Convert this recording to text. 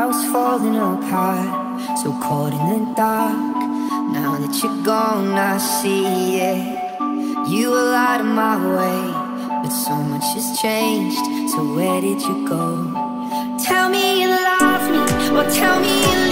house falling apart, so cold in the dark. Now that you're gone, I see it. You were out of my way, but so much has changed. So where did you go? Tell me you love me, or tell me you love me.